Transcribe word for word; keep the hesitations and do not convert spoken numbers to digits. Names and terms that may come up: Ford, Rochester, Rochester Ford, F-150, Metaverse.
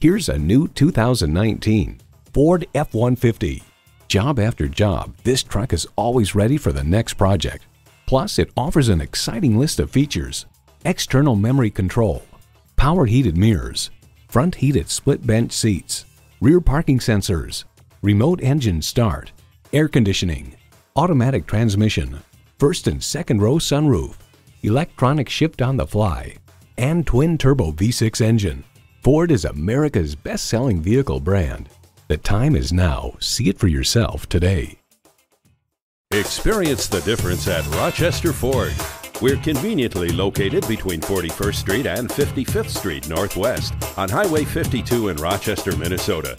Here's a new two thousand nineteen Ford F one fifty. Job after job, this truck is always ready for the next project. Plus, it offers an exciting list of features: external memory control, power heated mirrors, front heated split bench seats, rear parking sensors, remote engine start, air conditioning, automatic transmission, first and second row sunroof, electronic shift on the fly, and twin turbo V six engine. Ford is America's best-selling vehicle brand. The time is now. See it for yourself today. Experience the difference at Rochester Ford. We're conveniently located between forty-first Street and fifty-fifth Street Northwest on Highway fifty-two in Rochester, Minnesota.